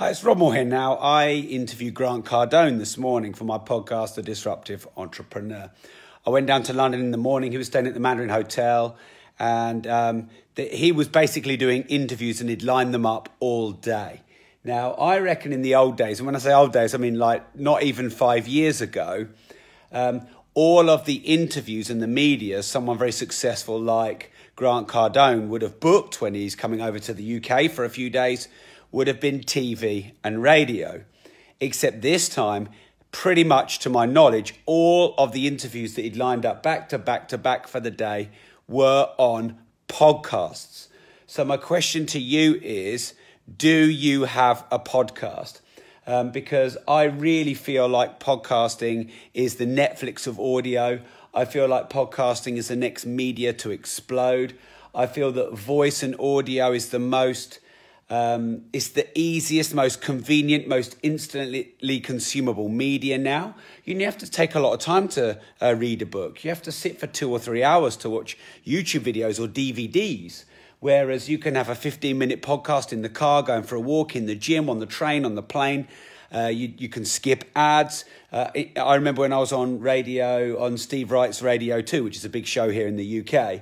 Hi, it's Rob Moore here now. I interviewed Grant Cardone this morning for my podcast, The Disruptive Entrepreneur. I went down to London in the morning. He was staying at the Mandarin Hotel and he was basically doing interviews and he'd line them up all day. Now, I reckon in the old days, and when I say old days, I mean like not even 5 years ago, all of the interviews in the media, someone very successful like Grant Cardone would have booked when he's coming over to the UK for a few days, would have been TV and radio. Except this time, pretty much to my knowledge, all of the interviews that he'd lined up back to back to back for the day were on podcasts. So my question to you is, do you have a podcast? Because I really feel like podcasting is the Netflix of audio. I feel like podcasting is the next media to explode. I feel that voice and audio is the most it's the easiest, most convenient, most instantly consumable media now. You don't have to take a lot of time to read a book. You have to sit for 2 or 3 hours to watch YouTube videos or DVDs, whereas you can have a 15-minute podcast in the car, going for a walk, in the gym, on the train, on the plane. You can skip ads. I remember when I was on radio, on Steve Wright's Radio 2, which is a big show here in the UK,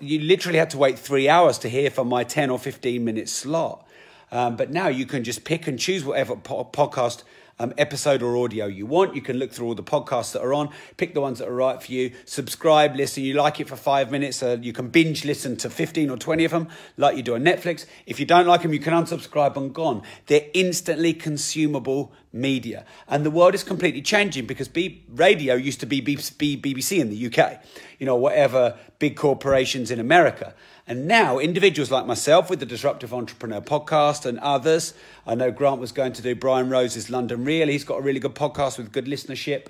you literally had to wait 3 hours to hear for my 10 or 15 minute slot. But now you can just pick and choose whatever podcast episode or audio you want. You can look through all the podcasts that are on, pick the ones that are right for you, subscribe, listen. You like it for 5 minutes, so you can binge listen to 15 or 20 of them like you do on Netflix. If you don't like them, you can unsubscribe and gone. They're instantly consumable media. And the world is completely changing because radio used to be BBC in the UK, you know, whatever big corporations in America. And now individuals like myself with the Disruptive Entrepreneur podcast and others, I know Grant was going to do Brian Rose's London Real. He's got a really good podcast with good listenership.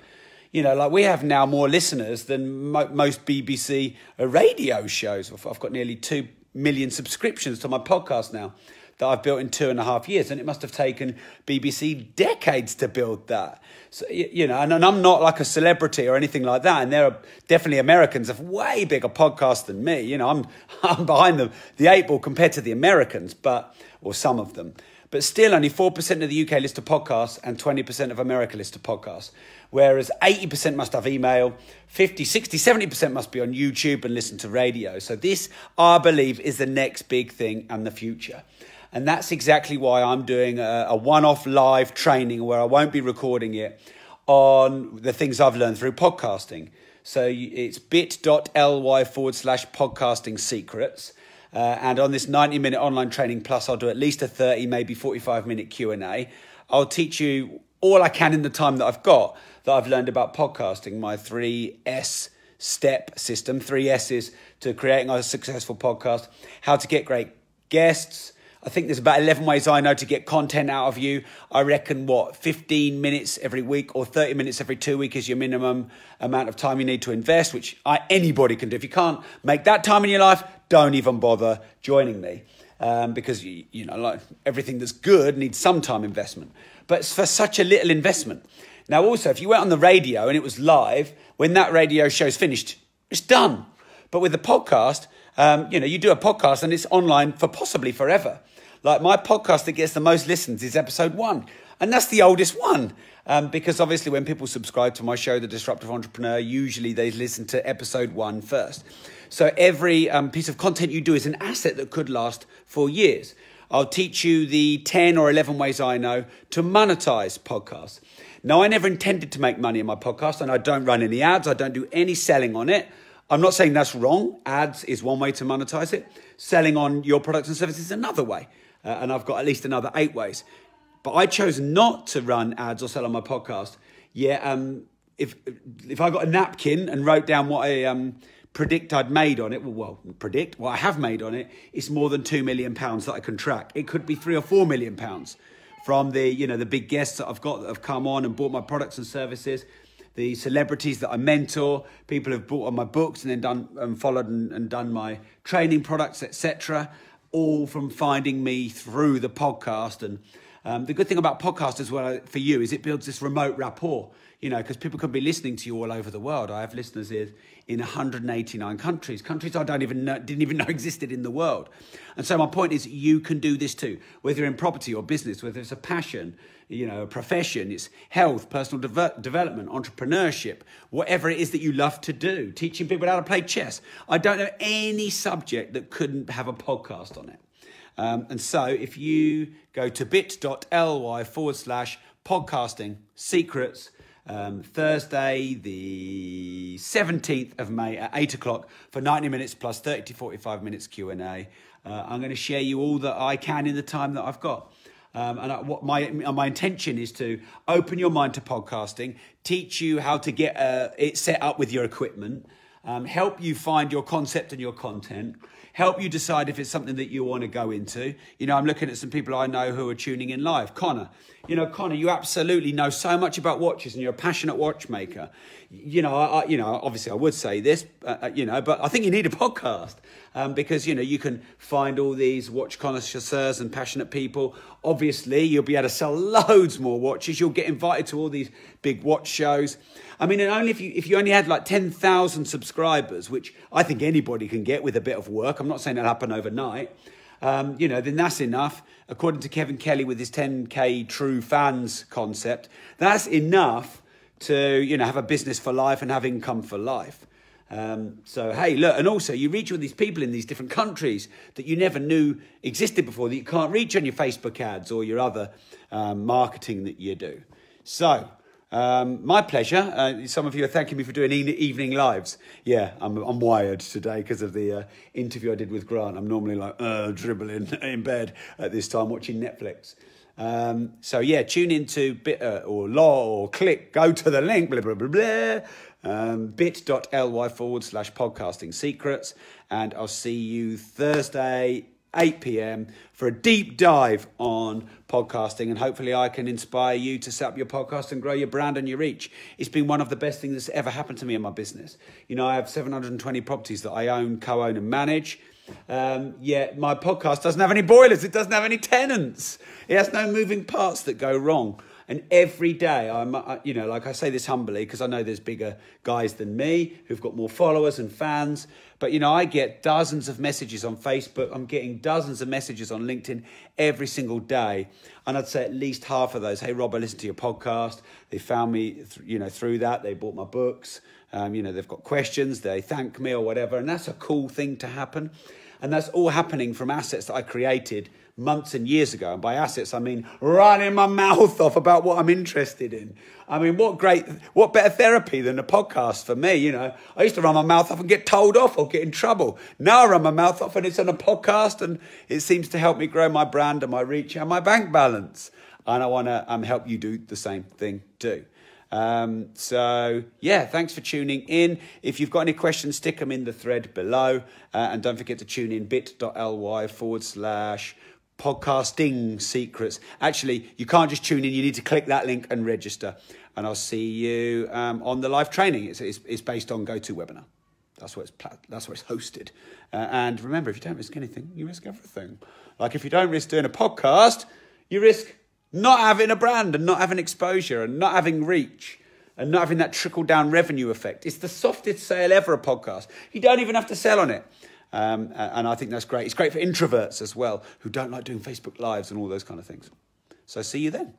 You know, like we have now more listeners than most BBC radio shows. I've got nearly 2 million subscriptions to my podcast now that I've built in 2.5 years. And it must have taken BBC decades to build that. So, you know, and I'm not like a celebrity or anything like that. And there are definitely Americans have way bigger podcasts than me. You know, I'm behind the eight ball compared to the Americans, or some of them. But still, only 4% of the UK listen to podcasts and 20% of America listen to podcasts, whereas 80% must have email, 50, 60, 70% must be on YouTube and listen to radio. So this, I believe, is the next big thing and the future. And that's exactly why I'm doing a one-off live training where I won't be recording it on the things I've learned through podcasting. So it's bit.ly/podcasting secrets. And on this 90-minute online training plus, I'll do at least a 30, maybe 45-minute Q&A. I'll teach you all I can in the time that I've got that I've learned about podcasting, my 3S step system, 3S's to creating a successful podcast, how to get great guests. I think there's about 11 ways I know to get content out of you. I reckon, 15 minutes every week or 30 minutes every 2 weeks is your minimum amount of time you need to invest, which anybody can do. If you can't make that time in your life, don't even bother joining me because, you know, like everything that's good needs some time investment. But it's for such a little investment. Now, also, if you went on the radio and it was live, when that radio show's finished, it's done. But with the podcast, you know, you do a podcast and it's online for possibly forever. Like my podcast that gets the most listens is episode 1. And that's the oldest one because obviously when people subscribe to my show, The Disruptive Entrepreneur, usually they listen to episode 1 first. So every piece of content you do is an asset that could last for years. I'll teach you the 10 or 11 ways I know to monetize podcasts. Now, I never intended to make money in my podcast and I don't run any ads. I don't do any selling on it. I'm not saying that's wrong. Ads is one way to monetize it. Selling on your products and services is another way. And I've got at least another 8 ways. But I chose not to run ads or sell on my podcast. Yeah, if I got a napkin and wrote down what I predict I'd made on it, predict what I have made on it, it's more than £2 million that I can track. It could be £3 or £4 million from the, you know, the big guests that I've got that have come on and bought my products and services, the celebrities that I mentor, people who've bought on my books and then done and followed and done my training products, etc., all from finding me through the podcast and The good thing about podcasts as well for you is it builds this remote rapport, you know, because people can be listening to you all over the world. I have listeners in 189 countries, I didn't even know existed in the world. And so my point is you can do this too, whether in property or business, whether it's a passion, you know, a profession, it's health, personal development, entrepreneurship, whatever it is that you love to do, teaching people how to play chess. I don't know any subject that couldn't have a podcast on it. And so if you go to bit.ly/podcasting-secrets, Thursday, the 17th of May at 8 o'clock for 90 minutes plus 30 to 45 minutes Q&A. I'm going to share you all that I can in the time that I've got. My intention is to open your mind to podcasting, teach you how to get it set up with your equipment, help you find your concept and your content, help you decide if it's something that you want to go into. You know, I'm looking at some people I know who are tuning in live. Connor, you know, Connor, you absolutely know so much about watches and you're a passionate watchmaker. You know, I obviously I would say this, you know, but I think you need a podcast because, you know, you can find all these watch connoisseurs and passionate people. Obviously, you'll be able to sell loads more watches. You'll get invited to all these big watch shows. I mean, and only if you only had like 10,000 subscribers, which I think anybody can get with a bit of work. I'm not saying that'll happen overnight. You know, then that's enough. According to Kevin Kelly with his 10K true fans concept, that's enough to, you know, have a business for life and have income for life. So, hey, look, and also you reach all these people in these different countries that you never knew existed before that you can't reach on your Facebook ads or your other marketing that you do. So, my pleasure. Some of you are thanking me for doing evening lives. Yeah, I'm wired today because of the interview I did with Grant. I'm normally like dribbling in bed at this time watching Netflix. So yeah, tune into bit or law or click, go to the link, blah, blah, blah, blah, bit.ly/podcasting-secrets. And I'll see you Thursday, 8 p.m. for a deep dive on podcasting, and hopefully I can inspire you to set up your podcast and grow your brand and your reach. It's been one of the best things that's ever happened to me in my business. You know, I have 720 properties that I own, co-own and manage. Yet my podcast doesn't have any boilers. It doesn't have any tenants. It has no moving parts that go wrong. And every day, you know, like I say this humbly, because I know there's bigger guys than me who've got more followers and fans. But, you know, I get dozens of messages on Facebook. I'm getting dozens of messages on LinkedIn every single day. And I'd say at least half of those, hey, Rob, I listened to your podcast. They found me, you know, through that. They bought my books. You know, they've got questions. They thank me or whatever. And that's a cool thing to happen. And that's all happening from assets that I created months and years ago. And by assets, I mean running my mouth off about what I'm interested in. I mean, what better therapy than a podcast for me, you know? I used to run my mouth off and get told off or get in trouble. Now I run my mouth off and it's on a podcast, and it seems to help me grow my brand and my reach and my bank balance. And I want to help you do the same thing too. So yeah, thanks for tuning in. If you've got any questions, stick them in the thread below, and don't forget to tune in bit.ly/podcasting-secrets. Actually, you can't just tune in. You need to click that link and register, and I'll see you on the live training. It's based on GoToWebinar. That's where it's hosted. And remember, if you don't risk anything, you risk everything. Like if you don't risk doing a podcast, you risk not having a brand and not having exposure and not having reach and not having that trickle-down revenue effect. It's the softest sale ever, a podcast. You don't even have to sell on it. And I think that's great. It's great for introverts as well who don't like doing Facebook Lives and all those kind of things. So see you then.